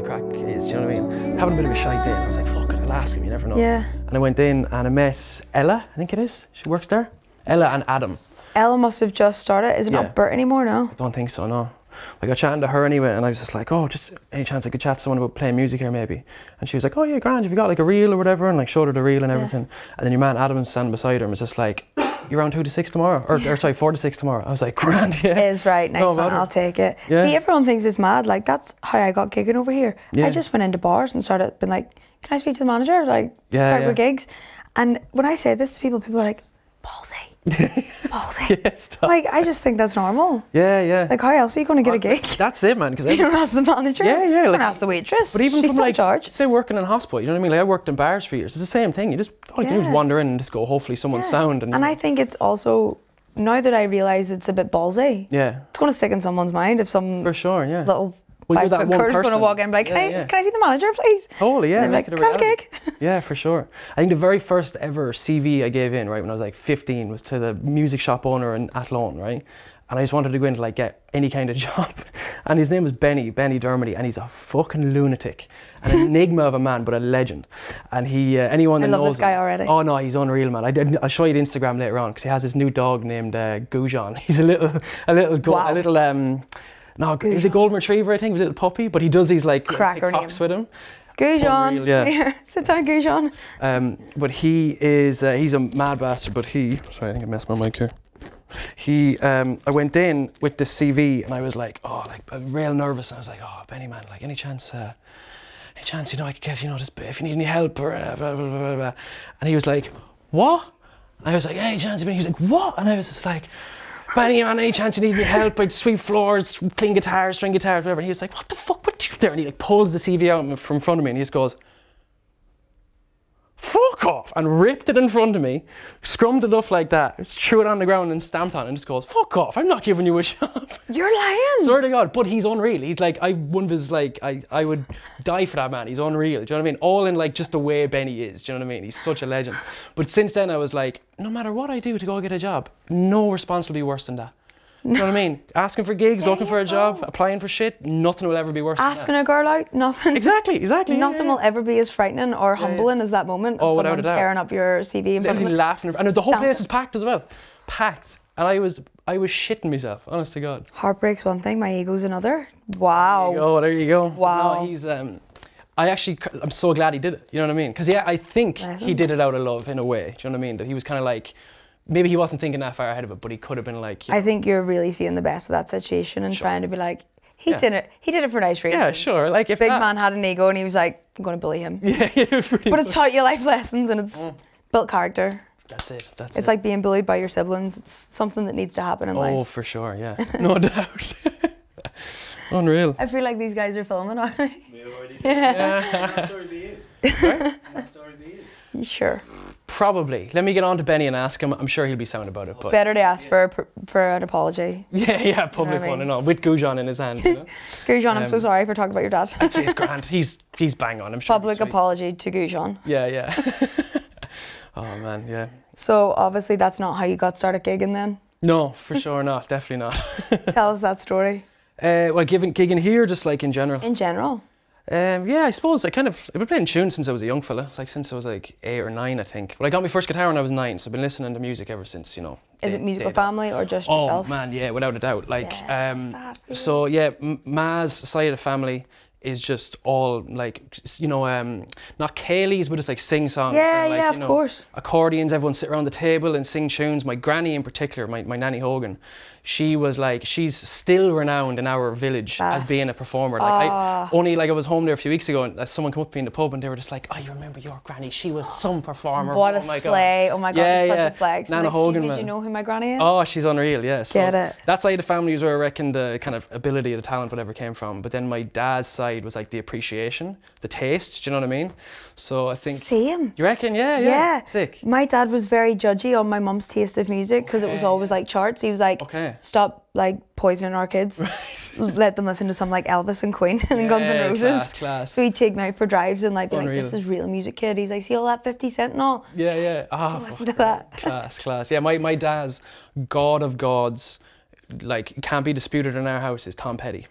the crack is, do you know what I mean? Having a bit of a shite day, and I was like, fuck it, I'll ask him, you never know. Yeah. And I went in and I met Ella, I think it is, she works there. Ella and Adam. Ella must have just started, is it not Bert anymore now? I don't think so, no. I got chatting to her anyway, and I was just like, oh, just any chance I could chat to someone about playing music here maybe? And she was like, oh yeah, grand, have you got like a reel or whatever? And like showed her the reel and everything. And then your man Adam standing beside her and was just like, you're on 2 to 6 tomorrow, or sorry, 4 to 6 tomorrow. I was like, grand, yeah. It is right, next one, I'll take it. Yeah. See, everyone thinks it's mad, like that's how I got gigging over here. Yeah. I just went into bars and started being like, can I speak to the manager? Like, start with gigs. And when I say this to people, people are like, ballsy. Ballsy. Yeah, like, I just think that's normal. Yeah, yeah. Like, how else are you going to get a gig? That's it, man. Because you don't ask the manager. Yeah, yeah. Like, you don't ask the waitress. But even she's from like, say working in a hospital, you know what I mean? Like, I worked in bars for years. It's the same thing. You just all you do is wander in and just go, hopefully someone's sound. And I think it's also, now that I realise it's a bit ballsy. Yeah. It's going to stick in someone's mind if some little five-foot is going to walk in and be like, can I see the manager, please? Totally, yeah. And like, can I have a gig? Yeah, for sure. I think the very first ever CV I gave in, right, when I was like 15, was to the music shop owner in Athlone, right? And I just wanted to go in to like get any kind of job. And his name was Benny Dermody, and he's a fucking lunatic. An enigma of a man, but a legend. And he, anyone that knows I love this guy already. Oh no, he's unreal, man. I'll show you the Instagram later on, because he has this new dog named Gujan. He's a little, he's a golden retriever, I think, a little puppy, but he does these like TikToks with him. Gujan, yeah. Sit down, Gujan. But he is, he's a mad bastard, but he, sorry, I think I messed my mic here. He, I went in with the CV and I was like, oh, like real nervous. And I was like, oh, Benny, man, like any chance, you know, I could get, you know, this, if you need any help or blah, blah, blah, blah. And he was like, what? And I was like, any chance, he was like, what? And I was just like, Benny, on any chance you need any help, I'd sweep floors, clean guitars, string guitars, whatever. And he was like, what the fuck, what you there? And he like pulls the CV out from in front of me and he just goes, fuck off! And ripped it in front of me, scrummed it up like that, threw it on the ground and stamped on it and just goes, fuck off, I'm not giving you a job. You're lying! Swear to God, but he's unreal. He's like, I would die for that man, he's unreal, do you know what I mean? All in like just the way Benny is, do you know what I mean? He's such a legend. But since then I was like, no matter what I do to go get a job, no response will be worse than that. No. You know what I mean? Asking for gigs, looking for a job, applying for shit, nothing will ever be worse than that. Asking a girl out, nothing. Exactly, exactly. Nothing will ever be as frightening or humbling as that moment of someone tearing up your CV and literally laughing. And the whole place is packed as well. Packed. And I was shitting myself, honest to God. Heartbreak's one thing, my ego's another. Wow. Oh, there you go. Wow. No, he's, I'm so glad he did it, you know what I mean? Because yeah, I think he did it out of love in a way, do you know what I mean? That he was kind of like, maybe he wasn't thinking that far ahead of it, but he could have been like... You know, I think you're really seeing the best of that situation and trying to be like, he did it for nice reasons. Yeah, sure. Like if Big man had an ego and he was like, I'm going to bully him. Yeah, but it's taught you life lessons and it's built character. That's it, that's it. It's like being bullied by your siblings. It's something that needs to happen in life. Oh, for sure, yeah. No doubt. Unreal. I feel like these guys are filming, aren't they? They already did. Yeah. Sorry, sure. Probably. Let me get on to Benny and ask him. I'm sure he'll be sound about it. But better to ask for an apology. Yeah, yeah, public one and all, with Gujan in his hand. You know? Gujan, I'm so sorry for talking about your dad. I'd say it's grand. He's bang on. I'm sure. Public apology to Gujan. Yeah, yeah. Oh man, yeah. So obviously that's not how you got started gigging then. No, for sure not. Definitely not. Tell us that story. Well, gigging here, just like in general. In general. Yeah, I suppose I've been playing tunes since I was a young fella, like since I was like 8 or 9, I think. Well, I got my first guitar when I was 9, so I've been listening to music ever since, you know. Is it musical family or just yourself? Oh man, yeah, without a doubt. Like, so yeah, Ma's side of the family is just all like, you know, not Kaylee's, but it's like sing songs. Yeah, and, like, yeah, you know, of course. Accordions, everyone sit around the table and sing tunes. My granny in particular, my Nana Hogan, she was like, she's still renowned in our village as being a performer. Like I was home there a few weeks ago and someone came up to me in the pub and they were just like, oh, you remember your granny? She was some performer. What a slay. God. Oh my God, yeah, such a flex. Nana Hogan, man. Do you know who my granny is? Oh, she's unreal, yeah. So get it. That side of the family is where I reckon the kind of ability, the talent, whatever came from. But then my dad's side was like the appreciation, the taste, do you know what I mean? So I think... Same. You reckon? Yeah, yeah. Yeah. Sick. My dad was very judgy on my mum's taste of music because it was always like charts. He was like... Okay. Stop like poisoning our kids. Right. Let them listen to some like Elvis and Queen and Guns N' Roses. Class. So he'd take me out for drives and like, this is real music, kid. He's like, see all that 50 Cent and all? Yeah, yeah. Oh, listen to that. Class. Yeah, my dad's god of gods, like can't be disputed in our house, is Tom Petty.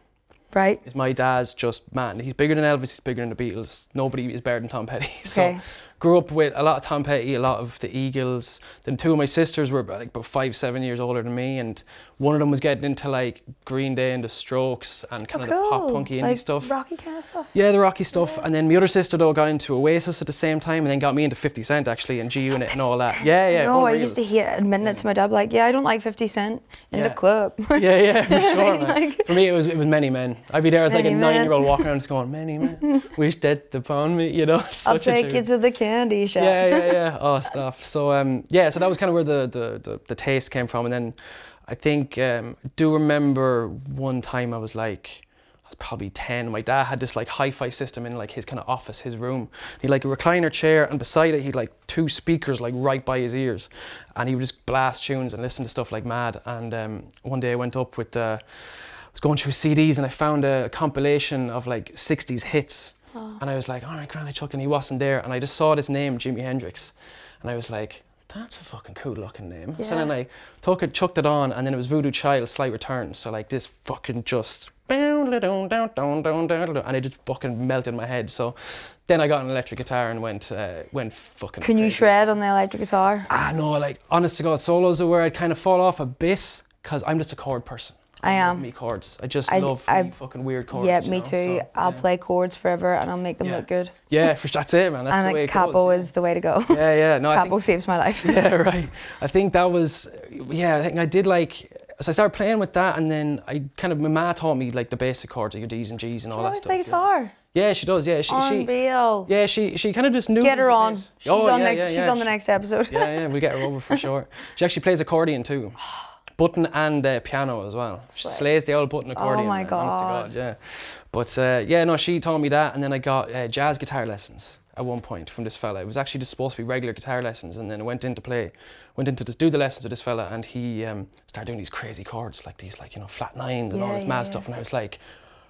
Right. Is my dad's just, man, he's bigger than Elvis, he's bigger than the Beatles. Nobody is better than Tom Petty. So okay. Grew up with a lot of Tom Petty, a lot of the Eagles. Then two of my sisters were like about 5, 7 years older than me, and one of them was getting into like Green Day and the Strokes and kind of the pop punky indie stuff. Rocky kind of stuff? Yeah, the Rocky stuff. Yeah. And then my other sister though got into Oasis at the same time, and then got me into 50 Cent actually, and G Unit and all that. Yeah, yeah. No, I used to hear it admitting it to my dad, like, yeah, I don't like 50 Cent in the club. Yeah, yeah, for sure. Man. Like, for me it was many men. I'd be there as like a 9-year-old walking around just going, many men, wish death upon me, you know. I'll take you to the candy shop. Yeah, yeah, yeah. Oh, stuff. So yeah, so that was kind of where the taste came from. And then I think I do remember one time I was probably 10. My dad had this like hi-fi system in like his kind of office, his room. He had like a recliner chair, and beside it he'd like two speakers like right by his ears, and he would just blast tunes and listen to stuff like mad. And one day I went up with I was going through CDs, and I found a compilation of like 60s hits. Oh. And I was like, all right, granny chuck, and he wasn't there. And I just saw this name, Jimi Hendrix. And I was like, that's a fucking cool looking name. Yeah. So then I took it, chucked it on, and then it was Voodoo Child, Slight Return. So like this fucking just, and it just fucking melted my head. So then I got an electric guitar and went fucking Can crazy. You shred on the electric guitar? Ah, no, like honest to God, solos are where I'd kind of fall off a bit, because I'm just a chord person. I am. Me chords. I just love fucking weird chords. Yeah, me too. So, I'll play chords forever, and I'll make them look good. Yeah, for sure. That's it, man. That's and the way it goes. Capo is the way to go. Yeah, yeah. No, Capo saves my life. Yeah, right. I think that was, yeah, I think I did like, so I started playing with that, and then I kind of, my ma taught me like the basic chords, like your D's and G's and all that stuff. She plays guitar. Yeah, she does. Yeah, she Unreal. Yeah, she kind of just knew. Get her on. She's on next. She's on the next episode. Yeah, yeah, we'll get her over for sure. She actually plays accordion too. Button and piano as well. She slays the old button accordion. Oh my God. Honest to God, yeah. But yeah, no, she taught me that, and then I got jazz guitar lessons at one point from this fella. It was actually just supposed to be regular guitar lessons, and then I went in to do the lessons with this fella, and he started doing these crazy chords, like these, like, you know, flat nines and all this mad stuff, and I was like,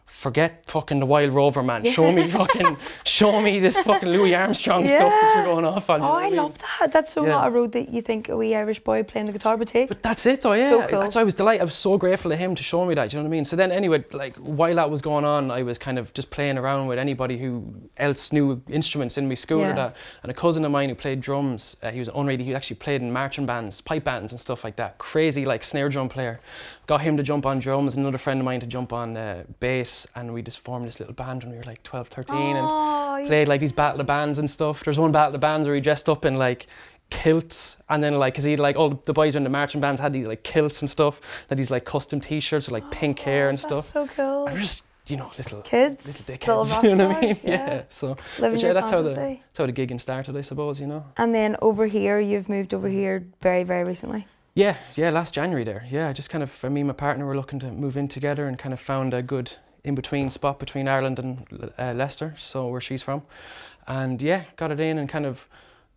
forget fucking the Wild Rover, man. Yeah. Show me fucking, show me this fucking Louis Armstrong stuff that you're going off on. Oh, I love that. That's so not a road that you think a wee Irish boy playing the guitar would take. But that's it though, yeah. So cool. That's why I was delighted. I was so grateful to him to show me that, do you know what I mean? So then anyway, like while that was going on, I was kind of just playing around with anybody who else knew instruments in my school or that. And a cousin of mine who played drums, he was unready, he actually played in marching bands, pipe bands and stuff like that. Crazy like snare drum player. Got him to jump on drums, another friend of mine to jump on bass, and we just formed this little band when we were like 12, 13 and played like these battle of bands and stuff. There's one battle of bands where he dressed up in like kilts, and then like, cause he'd like, all the boys in the marching bands had these like kilts and stuff, had these like custom t-shirts with like pink hair and stuff. That's so cool. And just, you know, little dickheads, you know what I mean? Yeah. So that's how the gigging started, I suppose, you know. And then over here, you've moved over here very, very recently. Yeah, yeah, last January there. Yeah, I just kind of, me and my partner were looking to move in together, and kind of found a good in-between spot between Ireland and Leicester, so where she's from. And yeah, got it in and kind of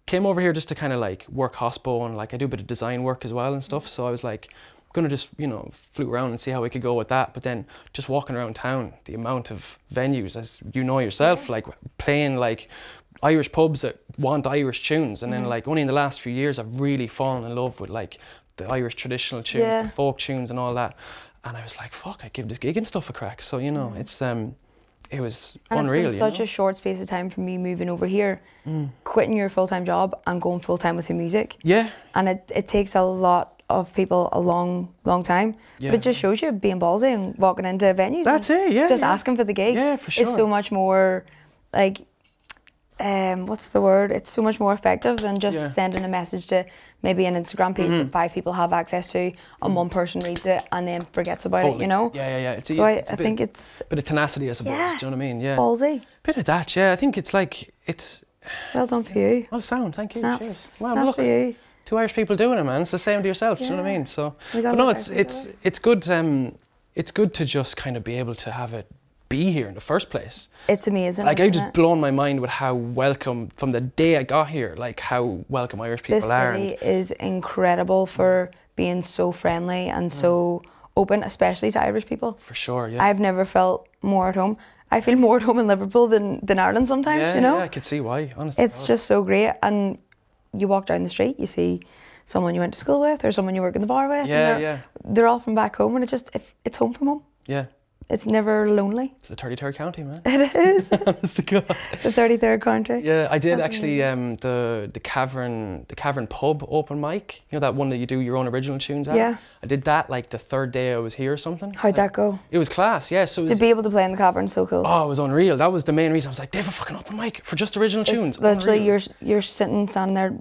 came over here just to kind of like work hospo, and like I do a bit of design work as well and stuff. So I was like, gonna just, you know, flute around and see how we could go with that. But then just walking around town, the amount of venues, as you know yourself, like playing like Irish pubs that want Irish tunes. And then like only in the last few years, I've really fallen in love with like the Irish traditional tunes, the folk tunes and all that. And I was like, fuck, I give this gigging stuff a crack. So, you know, it's, it was unreal. It's been such a short space of time from you moving over here, quitting your full-time job and going full-time with your music. Yeah. And it takes a lot of people a long time, but it just shows you being ballsy and walking into venues. That's it, yeah. Just asking for the gig. Yeah, for sure. It's so much more, like, what's the word? It's so much more effective than just sending a message to maybe an Instagram page that 5 people have access to, and one person reads it and then forgets about it, you know? Yeah, yeah, yeah. It's easy. I think it's a bit of tenacity, I suppose. Do you know what I mean? Yeah. Ballsy. Bit of that, yeah. I think it's like, it's... Well done for you. Well, sound, thank you. Snaps. Wow, snaps for you. 2 Irish people doing it, man. It's the same to yourself, do you know what I mean? So, but no, it's good. It's good to just kind of be able to have it be here in the first place. It's amazing. Like, I've just blown my mind with how welcome, from the day I got here, like how welcome Irish people are. This city is incredible for being so friendly and so open, especially to Irish people. For sure, yeah. I've never felt more at home. I feel more at home in Liverpool than Ireland sometimes, you know? Yeah, I could see why, honestly. It's just so great. And you walk down the street, you see someone you went to school with or someone you work in the bar with. Yeah, and they're all from back home, and it's just, it's home from home. Yeah. It's never lonely. It's the 33rd county, man. It is. Honest to God. The 33rd county. Yeah, I did actually the Cavern pub open mic. You know that one that you do your own original tunes at? Yeah. I did that like the third day I was here or something. How'd that go? It was class, yeah. So it was, to be able to play in the Cavern is so cool. Oh, it was unreal. That was the main reason. I was like, they have a fucking open mic for just original tunes. Literally, you're standing there.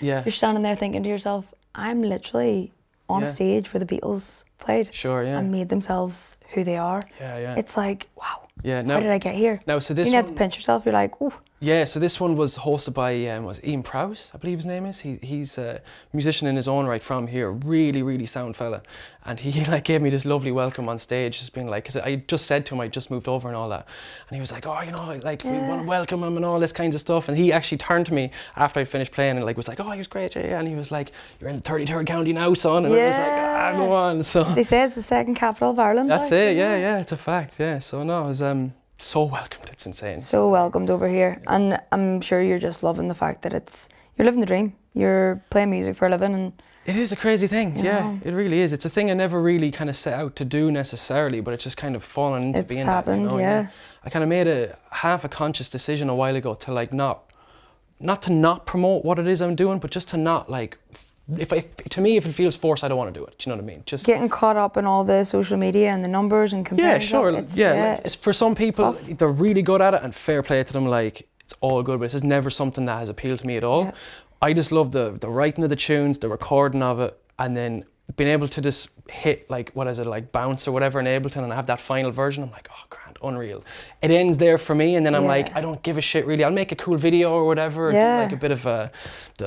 Yeah. You're standing there thinking to yourself, I'm literally on stage where the Beatles played. Sure, yeah. And made themselves who they are. Yeah, yeah. It's like, wow. Yeah, now, how did I get here? Now, so this you have to pinch yourself. You're like, ooh. Yeah, so this one was hosted by was Ian Prowse, I believe his name is. He's a musician in his own right from here, really, really sound fella. And he like gave me this lovely welcome on stage, just being like, because I just said to him I just moved over and all that. And he was like, oh, you know, like we want to welcome him and all this kinds of stuff. And he actually turned to me after I finished playing and like was like, oh, he was great, yeah. And he was like, you're in the 33rd county now, son. And I was like, ah, go on. So they say it's the second capital of Ireland. That's it, yeah, yeah, it's a fact, yeah. So no, it was so welcomed, it's insane. So welcomed over here, and I'm sure you're just loving the fact that it's, you're living the dream. You're playing music for a living, and it is a crazy thing, yeah, it really is. It's a thing I never really kind of set out to do necessarily, but it's just kind of fallen into being. It's happened, that, you know? Yeah. I kind of made a half a conscious decision a while ago to like not to promote what it is I'm doing, but just to not like, to me, if it feels forced, I don't want to do it. Do you know what I mean? Just getting caught up in all the social media and the numbers and comparing. Yeah, sure. It's, yeah, like, it's, for some people, they're really good at it, and fair play to them. Like it's all good, but it's just never something that has appealed to me at all. Yeah. I just love the writing of the tunes, the recording of it, and then being able to just hit like bounce or whatever in Ableton and have that final version. I'm like, oh, grand, unreal. It ends there for me, and then I'm like, I don't give a shit really. I'll make a cool video or whatever, or do like a bit of the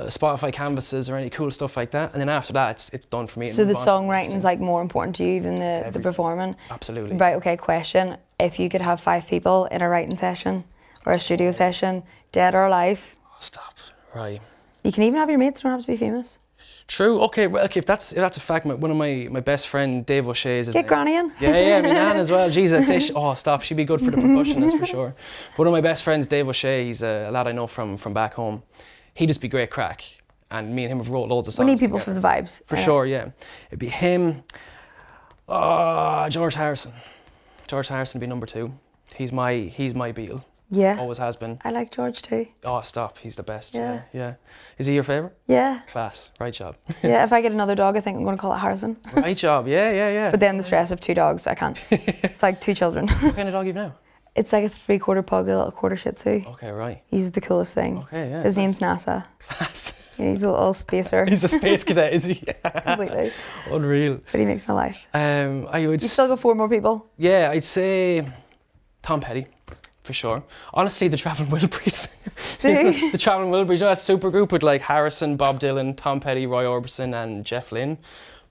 Spotify canvases or any cool stuff like that, and then after that it's done for me. So the songwriting's like more important to you than the performing? Absolutely. Right, okay, question. If you could have 5 people in a writing session or a studio session, dead or alive. Oh, stop, right. You can even have your mates, you don't have to be famous. True. Okay. Well, okay. If that's a fact, one of my best friend, Dave O'Shea, is. Get Granny in. Yeah, yeah. I mean, Nan as well. Jesus. Oh, stop. She'd be good for the percussion, that's for sure. But one of my best friends, Dave O'Shea, he's a lad I know from back home. He'd just be great crack, and me and him have wrote loads of songs. We need people together. For the vibes. For sure. Yeah. It'd be him. George Harrison. George Harrison would be number 2. He's my Beatle. Yeah. Always has been. I like George too. Oh, stop. He's the best. Yeah. Yeah. Is he your favourite? Yeah. Class. Right job. Yeah, if I get another dog, I think I'm going to call it Harrison. Right job. Yeah, yeah, yeah. But then the stress of 2 dogs, I can't. It's like 2 children. What kind of dog you have now? It's like a 3/4 pug, a little quarter shih tzu. Okay, right. He's the coolest thing. Okay, yeah. His name's NASA. Class. Yeah, he's a little spacer. He's a space cadet, is he? Completely. Unreal. But he makes my life. You still got 4 more people? Yeah, I'd say Tom Petty. For sure. Honestly, the Travelling Wilburys. The Travelling Wilburys, you know, that super group with like Harrison, Bob Dylan, Tom Petty, Roy Orbison and Jeff Lynne.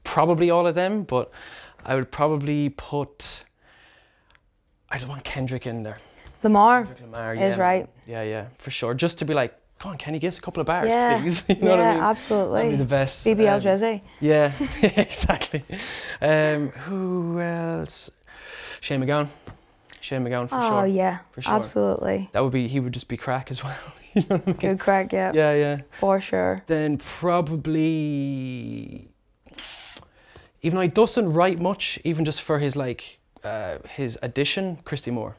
Probably all of them, but I would probably put, I just want Kendrick in there. Kendrick Lamar is right. Yeah, yeah, for sure. Just to be like, go on, Kenny, guess a couple of bars, please. You know what I mean? Absolutely. That'd be the best. BBL Drizzy. Yeah, exactly. Who else? Shane McGowan. Shane McGowan for sure. Oh yeah, for sure. Absolutely. That would be, he would just be crack as well. You know what I mean? Good crack, yeah. Yeah, yeah. For sure. Then probably, even though he doesn't write much, even just for his like, his addition, Christy Moore.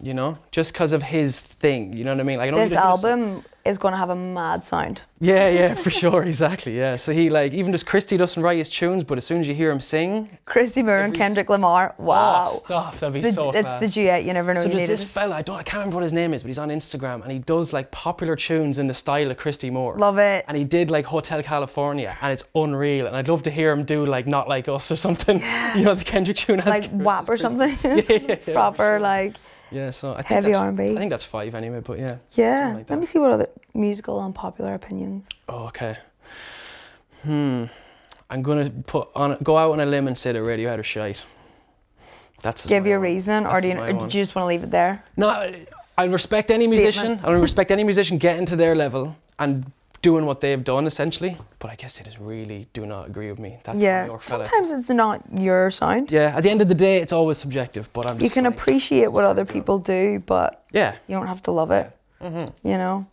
You know, just because of his thing, you know what I mean? Like, I don't this album is going to have a mad sound. Yeah, yeah, for sure, exactly, yeah. So he like, even just Christy doesn't write his tunes, but as soon as you hear him sing... Christy Moore and Kendrick Lamar, wow. Oh, stop, that'd be so class. It's the duet, you never know you needed. So there's this fella, I can't remember what his name is, but he's on Instagram, and he does like popular tunes in the style of Christy Moore. Love it. And he did like Hotel California, and it's unreal, and I'd love to hear him do like Not Like Us or something. Yeah. You know, the Kendrick tune has... Like WAP or something. Yeah, proper, like... Yeah, so I think, that's 5 anyway, but yeah. Yeah, like let me see what other musical unpopular opinions. Oh, okay. I'm gonna go out on a limb and say that Radiohead are shite. That's give you a reason, or do you just want to leave it there? No, I respect any musician. I respect any musician getting to their level and doing what they've done essentially, but I guess they just really do not agree with me. That's your fella. Sometimes it's not your sound. Yeah, at the end of the day, it's always subjective, but I'm just you can appreciate what other people do, but you don't have to love it, you know?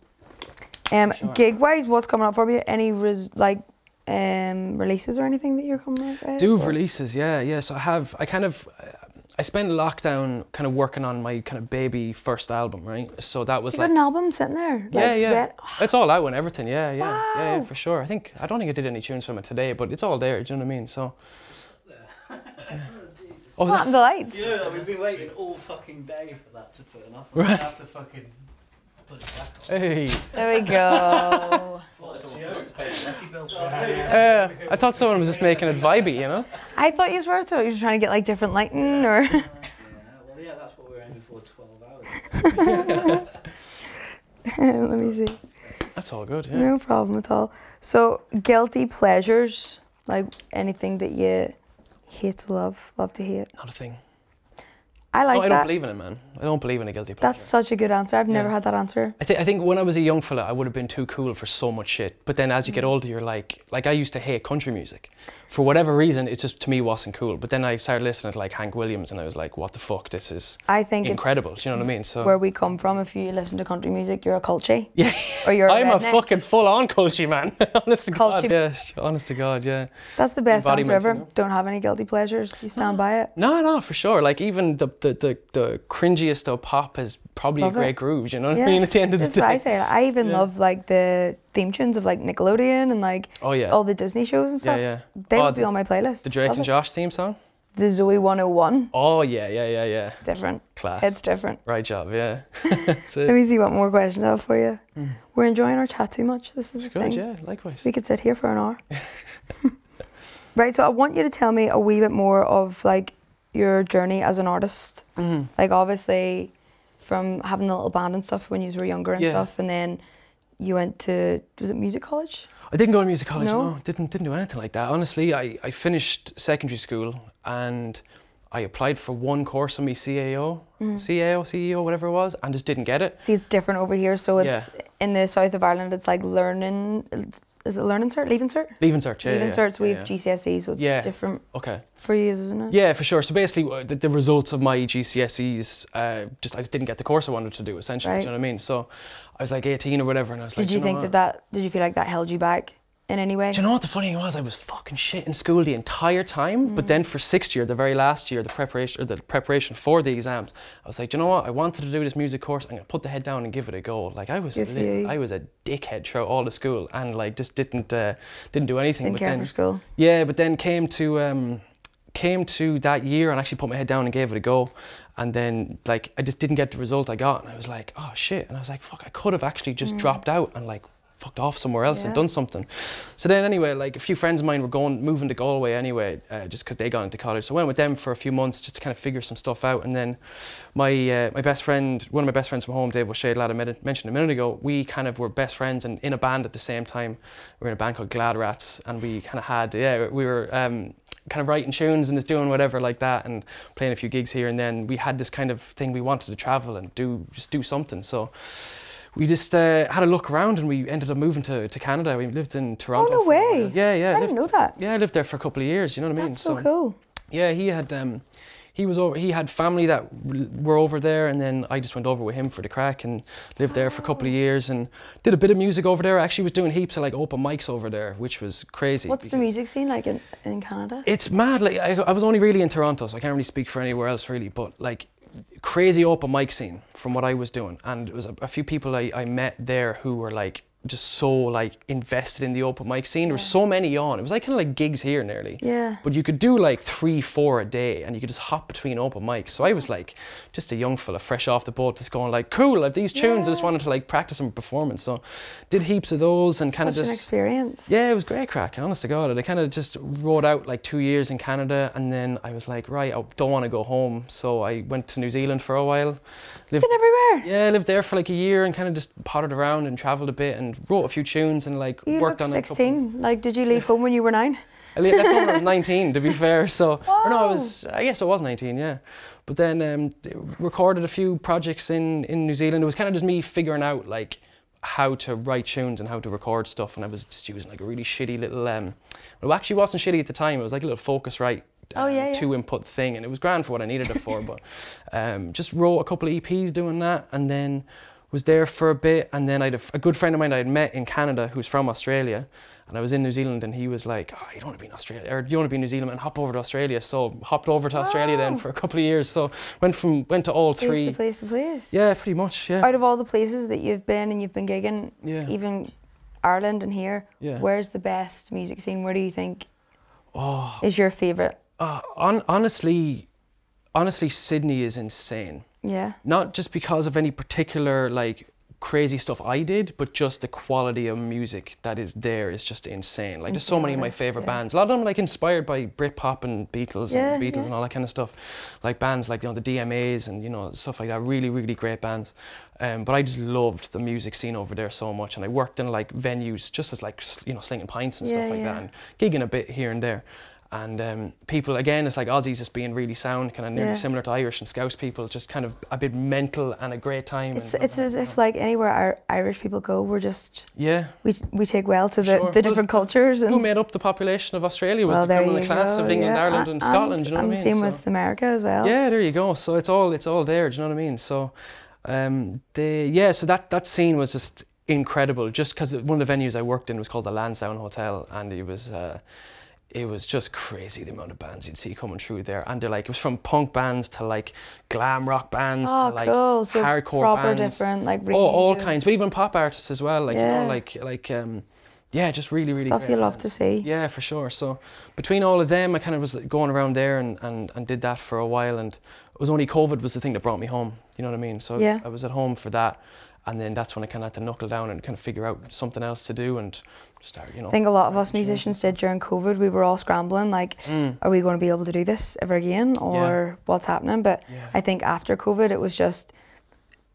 Sure. Gig-wise, what's coming up for you? Any, like, releases or anything that you're coming up with? Do releases, yeah, yeah. So I have, I spent lockdown kind of working on my kind of baby first album, right? So that was like... You got an album sitting there? Yeah, like, yeah. It's all out and everything, yeah, yeah. Wow. Yeah, yeah, for sure. I don't think I did any tunes from it today, but it's all there, do you know what I mean? So... Oh, that, the lights. You know, like, we've been waiting all fucking day for that to turn off. Right. I have to fucking put it back on. Hey. There we go. I thought someone was just making it vibey, you know? I thought you were trying to get like different lighting or... Yeah, well, yeah, that's what we were aiming for 12 hours. Let me see. That's all good, yeah. No problem at all. So, guilty pleasures, like anything that you... hate to love, love to hate. Not a thing. I like that. I don't believe in it, man. I don't believe in a guilty pleasure. That's such a good answer. I've never had that answer. I think when I was a young fella, I would have been too cool for so much shit. But then as you get older, you're like I used to hate country music. For whatever reason, it just, to me, wasn't cool. But then I started listening to like Hank Williams and I was like, what the fuck, this is incredible. Do you know what I mean? So where we come from, if you listen to country music, you're a culture. Yeah. Or you're a fucking full-on culture, man. honest to God, yeah. That's the best answer ever. You know? Don't have any guilty pleasures. You stand by it. No, no, for sure. Like even the cringiest of pop is probably a great groove, you know what I mean, at the end of the day. That's what I say. I even love like the theme tunes of like Nickelodeon and like all the Disney shows and stuff. Yeah, yeah. They would be on my playlist. The Drake and Josh theme song? The Zoe 101. Oh yeah, yeah, yeah, yeah. Different. Class. It's different. Right job, yeah. That's it. Let me see what more question I have for you. Mm. We're enjoying our chat too much. This is good, yeah, likewise. We could sit here for an hour. Right, so I want you to tell me a wee bit more of like your journey as an artist, like obviously from having a little band and stuff when you were younger and stuff, and then you went to, was it music college? I didn't go to music college, no. Didn't do anything like that. Honestly, I finished secondary school and I applied for one course on my CAO, CEO, whatever it was, and just didn't get it. See, it's different over here, so it's in the south of Ireland, it's like learning, is it learning cert, leaving cert? Leaving cert, yeah. Leaving certs, we have GCSEs, so it's different. Okay. For years, isn't it? Yeah, for sure. So basically, the results of my GCSEs, I just didn't get the course I wanted to do, essentially. Right. Do you know what I mean? So I was like 18 or whatever, and I was like, did you feel like that held you back in any way? Do you know what the funny thing was? I was fucking shit in school the entire time, but then for sixth year, the very last year, the preparation for the exams, I was like, do you know what? I wanted to do this music course. I'm gonna put the head down and give it a go. Like I was a dickhead throughout all the school, and like just didn't do anything. Didn't care for school. Yeah, but then came to that year and actually put my head down and gave it a go, and then like I just didn't get the result I got, and I was like, oh shit, and I was like, fuck, I could have actually just dropped out and like fucked off somewhere else and done something. So then anyway, like a few friends of mine were moving to Galway anyway, just because they got into college, so I went with them for a few months just to kind of figure some stuff out. And then one of my best friends from home, Dave O'Shea, lad I mentioned a minute ago, we kind of were best friends and in a band at the same time. We were in a band called Glad Rats, and we kind of had, we were kind of writing tunes and just doing whatever like that and playing a few gigs here and then. We had this kind of thing, we wanted to travel and just do something. So we just had a look around and we ended up moving to Canada. We lived in Toronto. Oh, no way. Yeah, yeah. I didn't know that. Yeah, I lived there for a couple of years, you know what I mean? That's so cool. Yeah, he had family that were over there, and then I just went over with him for the crack and lived there for a couple of years and did a bit of music over there. I actually was doing heaps of like open mics over there, which was crazy. What's the music scene like in Canada? It's mad. Like I was only really in Toronto, so I can't really speak for anywhere else really, but like crazy open mic scene from what I was doing. And it was a few people I met there who were like just so like invested in the open mic scene. There were so many on. It was like kind of like gigs here nearly. Yeah. But you could do like 3-4 a day and you could just hop between open mics. So I was like just a young fella fresh off the boat just going like, cool, I've these tunes. I just wanted to like practice and performance. So did heaps of those and kind of just... Such an experience. Yeah, it was great crack, honest to God. I kind of just rode out like 2 years in Canada, and then I was like, right, I don't want to go home. So I went to New Zealand for a while. Lived everywhere. Yeah, lived there for like a year and kind of just pottered around and travelled a bit and wrote a few tunes and like worked on 16. Like, did you leave home when you were 9? I left home when I was 19, to be fair. So, or no, I guess I was 19, yeah. But then recorded a few projects in New Zealand. It was kind of just me figuring out like how to write tunes and how to record stuff. And I was just using like a really shitty little, well, it actually wasn't shitty at the time. It was like a little Focusrite two-input thing. And it was grand for what I needed it for. But just wrote a couple of EPs doing that, and then was there for a bit. And then I had a good friend of mine I had met in Canada who's from Australia, And I was in New Zealand, and he was like, "Oh, you don't want to be in Australia, or you want to be in New Zealand, and hop over to Australia." So hopped over to Australia then for a couple of years. So went to all three. Place to place. Yeah, pretty much. Yeah. Out of all the places that you've been and you've been gigging, even Ireland and here, where's the best music scene? Where do you think is your favourite? Honestly, Sydney is insane. Yeah. Not just because of any particular like crazy stuff I did, but just the quality of music that is there is just insane. Like there's so many of my favourite bands. A lot of them like inspired by Britpop and Beatles and all that kind of stuff. Like bands like, you know, the DMAs and, you know, stuff like that. Really, really great bands. But I just loved the music scene over there so much, and I worked in like venues just as like, you know, slinging pints and stuff like that, and gigging a bit here and there. And people, again, it's like Aussies just being really sound, kind of nearly similar to Irish and Scouse people, just kind of a bit mental and a great time. It's as if like anywhere our Irish people go, we're just, we take well to the different cultures. And who made up the population of Australia was the criminal class of England, Ireland and Scotland, do you know what I mean? And the same with America as well. Yeah, there you go. So it's all there, do you know what I mean? So, so that scene was just incredible, just because one of the venues I worked in was called the Lansdowne Hotel, and it was just crazy the amount of bands you'd see coming through there, and they're like, it was from punk bands to like glam rock bands to like so hardcore proper bands, different, like really all kinds, but even pop artists as well, like you know, just really stuff you love to see. Yeah, for sure. So between all of them, I kind of was going around there and did that for a while, and it was only COVID was the thing that brought me home. You know what I mean? So I was at home for that. And then that's when I kind of had to knuckle down and kind of figure out something else to do and start, you know. I think a lot of us musicians did during COVID. We were all scrambling, like, are we going to be able to do this ever again, or what's happening? But I think after COVID, it was just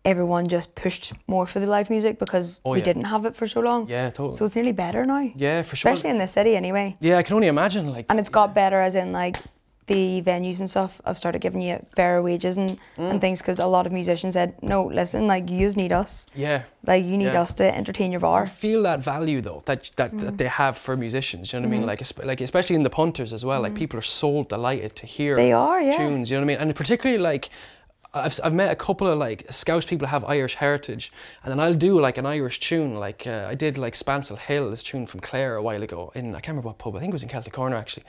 everyone just pushed more for the live music because we didn't have it for so long. Yeah, totally. So it's nearly better now. Yeah, for sure. Especially in this city, anyway. Yeah, I can only imagine. Like, and it's got better, as in, like, the venues and stuff have started giving you fairer wages and things, because a lot of musicians said, no, listen, like, you just need us. Yeah. Like, you need us to entertain your bar. I feel that value, though, that they have for musicians, you know what I mean? Like, especially in the punters as well, like, people are so delighted to hear tunes, you know what I mean? And particularly, like, I've met a couple of like Scouse people who have Irish heritage, and then I'll do like an Irish tune, like I did like Spancel Hill, this tune from Clare a while ago, in, I can't remember what pub, I think it was in Celtic Corner actually,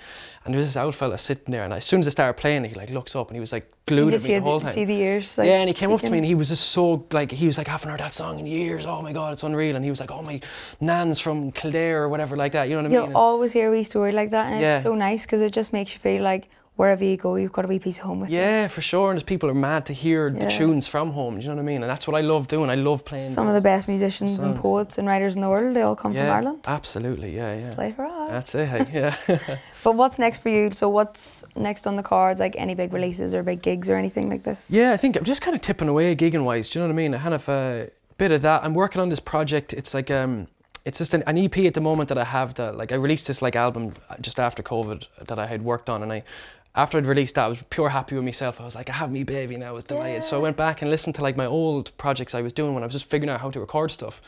and there was this old fella sitting there, and as soon as I started playing, he like looks up and he was like glued at me the whole time. See the ears, like, and he came up to me and he was just so like, he was like, I haven't heard that song in years, oh my god, it's unreal, and he was like, oh my nan's from Kildare or whatever like that, you know what I mean? You'll always hear a wee story like that, and it's so nice because it just makes you feel like wherever you go, you've got a wee piece of home with you. Yeah, for sure. And people are mad to hear the tunes from home, do you know what I mean? And that's what I love doing. I love playing. Some of the best musicians and poets and writers in the world, they all come from Ireland. Absolutely, yeah. Slay for us. That's it, yeah. But what's next for you? So what's next on the cards? Like any big releases or big gigs or anything like this? Yeah, I think I'm just kind of tipping away gigging-wise, do you know what I mean? I kind of a bit of that. I'm working on this project. It's like... It's just an EP at the moment that I have, that like I released this like album just after COVID that I had worked on, and after I'd released that, I was pure happy with myself. I was like, I have me baby now, I was delighted. So I went back and listened to like my old projects I was doing when I was just figuring out how to record stuff,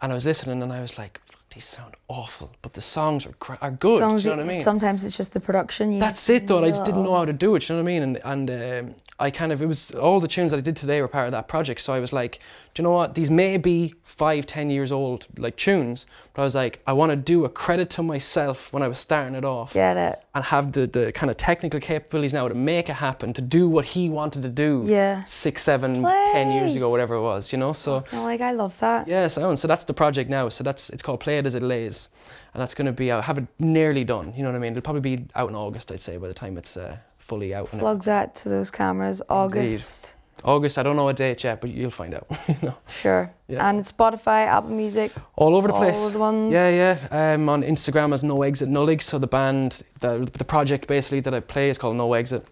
and I was listening and I was like, these sound awful, but the songs are good. Songs, do you know what I mean? Sometimes it's just the production. That's it, though. I just didn't know how to do it. Do you know what I mean? And I kind of, it was all the tunes that I did today were part of that project. So I was like, do you know what? These may be 5-10 years old like tunes, but I was like, I want to do a credit to myself when I was starting it off. Get it. And have the kind of technical capabilities now to make it happen, to do what he wanted to do. Yeah. 6, 7, Play. 10 years ago, whatever it was. You know, so. No, like I love that. Yeah, so that's the project now. So it's called Play It As It Lays, and that's going to be, I have it nearly done, you know what I mean? It'll probably be out in August, I'd say, by the time it's fully out. Plug that to those cameras. August. Indeed. August, I don't know what date yet, but you'll find out. You know? Sure. Yeah. And Spotify, Apple Music. All over the place. All the ones. Yeah. On Instagram as No Exit, Nollaig. So the band, the project basically that I play is called No Exit.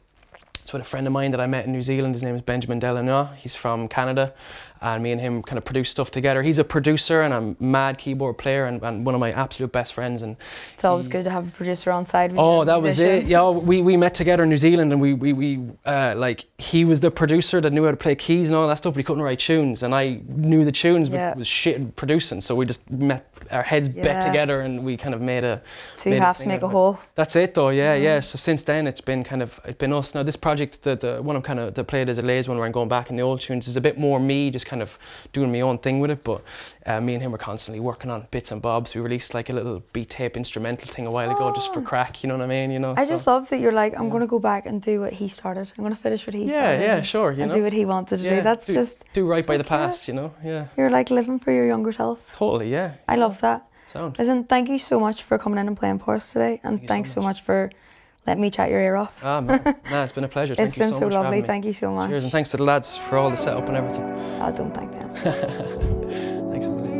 It's with a friend of mine that I met in New Zealand. His name is Benjamin Delano. He's from Canada, and me and him kind of produce stuff together. He's a producer and a mad keyboard player, and one of my absolute best friends. And it's always good to have a producer on side. Oh, that was it. Yeah, we met together in New Zealand, and we like, he was the producer that knew how to play keys and all that stuff, but he couldn't write tunes, and I knew the tunes, but was shit at producing. So we just met our heads bet together, and we kind of made a. Two halves make a whole. That's it, though. Yeah. So since then, it's been us. Now this project, the one I'm kind of the Play It As It Lays one, where I'm going back in the old tunes, is a bit more me, just kind kind of doing my own thing with it, but me and him were constantly working on bits and bobs. We released like a little beat tape instrumental thing a while ago just for crack, you know what I mean? You know, I just love that you're like, I'm going to go back and do what he started. I'm going to finish what he started. Yeah, yeah, sure. You know? Do what he wanted to do. That's just... Do right by the past, you know? Yeah. You're like living for your younger self. Totally, yeah. I love that. Sound. Listen, thank you so much for coming in and playing for us today, and thanks so much for letting me chat your ear off. Ah, man. Nah, it's been a pleasure. Thank you so much. It's been so lovely. Thank you so much. Cheers, and thanks to the lads for all the setup and everything. I don't thank them. Thanks.